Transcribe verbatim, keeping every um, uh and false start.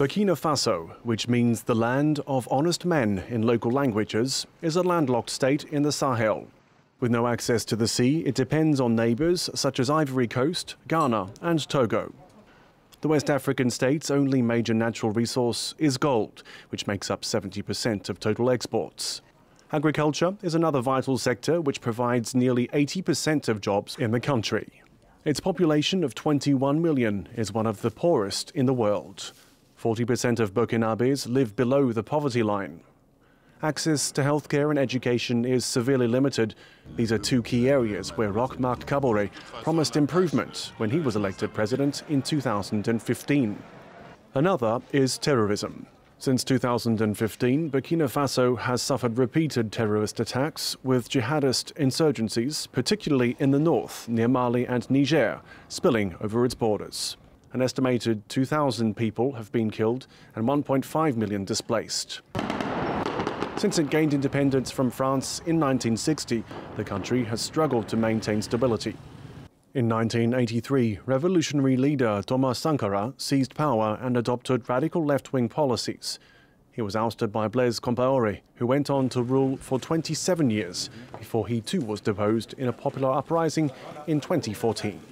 Burkina Faso, which means the land of honest men in local languages, is a landlocked state in the Sahel. With no access to the sea, it depends on neighbours such as Ivory Coast, Ghana and Togo. The West African state's only major natural resource is gold, which makes up seventy percent of total exports. Agriculture is another vital sector which provides nearly eighty percent of jobs in the country. Its population of twenty-one million is one of the poorest in the world. forty percent of Burkinabes live below the poverty line. Access to healthcare and education is severely limited. These are two key areas where Roch Marc Kabore promised improvement when he was elected president in two thousand fifteen. Another is terrorism. Since two thousand fifteen, Burkina Faso has suffered repeated terrorist attacks with jihadist insurgencies, particularly in the north, near Mali and Niger, spilling over its borders. An estimated two thousand people have been killed and one point five million displaced. Since it gained independence from France in nineteen sixty, the country has struggled to maintain stability. In nineteen eighty-three, revolutionary leader Thomas Sankara seized power and adopted radical left-wing policies. He was ousted by Blaise Compaoré, who went on to rule for twenty-seven years before he too was deposed in a popular uprising in twenty fourteen.